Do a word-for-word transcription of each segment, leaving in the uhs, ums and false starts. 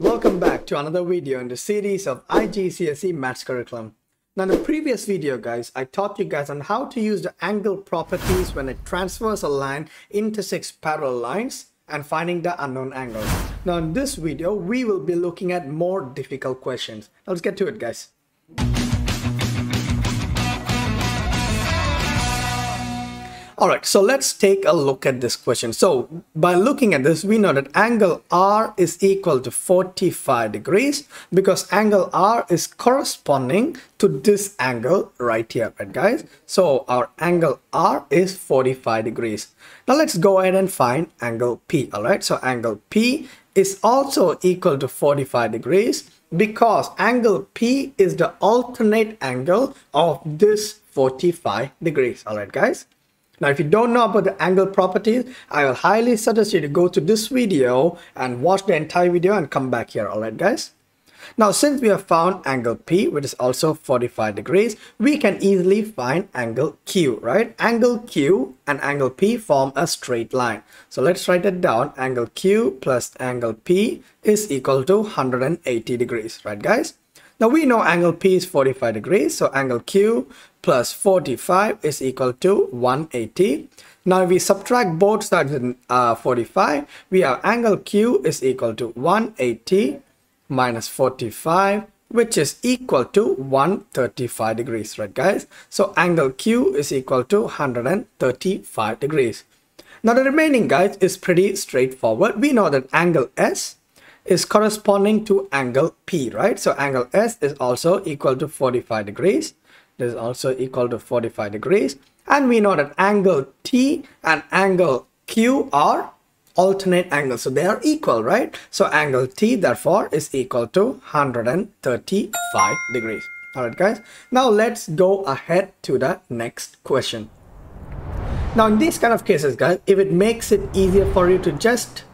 Welcome back to another video in the series of I G C S E Maths curriculum. Now in the previous video guys, I taught you guys on how to use the angle properties when a transverse line intersects parallel lines and finding the unknown angle. Now in this video, we will be looking at more difficult questions. Now let's get to it guys. Alright, so let's take a look at this question. So by looking at this, we know that angle R is equal to forty-five degrees because angle R is corresponding to this angle right here, right guys? So our angle R is forty-five degrees. Now let's go ahead and find angle P, alright? So angle P is also equal to forty-five degrees because angle P is the alternate angle of this forty-five degrees, alright guys? Now, if you don't know about the angle properties, I will highly suggest you to go to this video and watch the entire video and come back here, alright guys? Now, since we have found angle P, which is also forty-five degrees, we can easily find angle Q, right? Angle Q and angle P form a straight line. So let's write it down. Angle Q plus angle P is equal to one hundred eighty degrees, right guys? Now we know angle P is forty-five degrees, so angle Q plus forty-five is equal to one hundred eighty. Now if we subtract both sides in uh, forty-five, we have angle Q is equal to one hundred eighty minus forty-five, which is equal to one hundred thirty-five degrees, right guys? So angle Q is equal to one hundred thirty-five degrees. Now the remaining guys is pretty straightforward. We know that angle S is corresponding to angle P, right? So angle S is also equal to forty-five degrees. This is also equal to forty-five degrees. And we know that angle T and angle Q are alternate angles. So they are equal, right? So angle T, therefore, is equal to one hundred thirty-five degrees. All right, guys. Now let's go ahead to the next question. Now, in these kind of cases, guys, if it makes it easier for you to just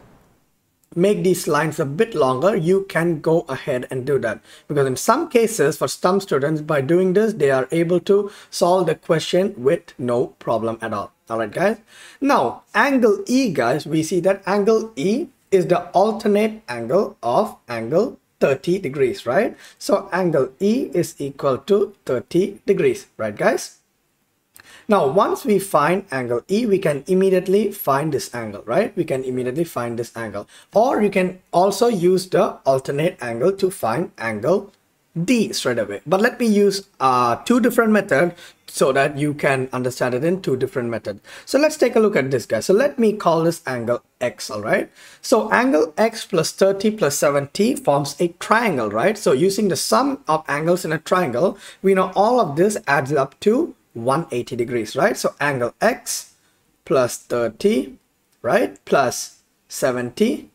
make these lines a bit longer, you can go ahead and do that, because in some cases for some students, by doing this they are able to solve the question with no problem at all. Alright guys, now angle E guys, we see that angle E is the alternate angle of angle thirty degrees, right? So angle E is equal to thirty degrees, right guys? Now, once we find angle E, we can immediately find this angle, right? We can immediately find this angle. Or you can also use the alternate angle to find angle D straight away. But let me use uh, two different methods so that you can understand it in two different methods. So let's take a look at this guy. So let me call this angle X, all right? So angle X plus thirty plus seventy forms a triangle, right? So using the sum of angles in a triangle, we know all of this adds up to one hundred eighty degrees, right? So angle X plus thirty, right, plus seventy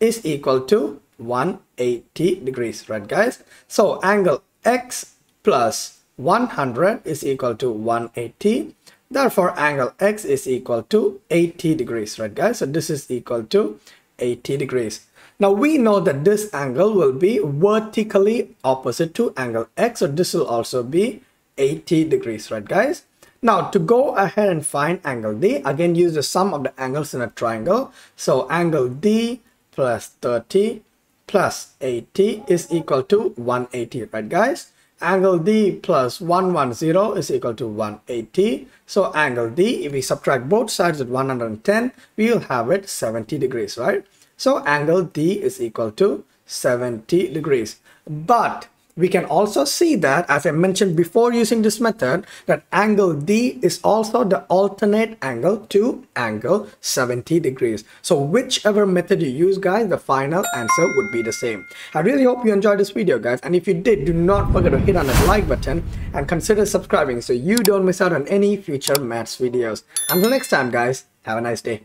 is equal to one hundred eighty degrees, right guys? So angle X plus one hundred is equal to one hundred eighty, therefore angle X is equal to eighty degrees, right guys? So this is equal to eighty degrees. Now we know that this angle will be vertically opposite to angle X, so this will also be eighty degrees, right guys? Now to go ahead and find angle D, again use the sum of the angles in a triangle. So angle D plus thirty plus eighty is equal to one hundred eighty, right guys? Angle D plus one hundred ten is equal to one hundred eighty. So angle D, if we subtract both sides at one hundred ten, we will have it seventy degrees, right? So angle D is equal to seventy degrees. But we can also see that, as I mentioned before using this method, that angle D is also the alternate angle to angle seventy degrees. So whichever method you use guys, the final answer would be the same. I really hope you enjoyed this video guys, and if you did, do not forget to hit on that like button and consider subscribing so you don't miss out on any future maths videos. Until next time guys, have a nice day.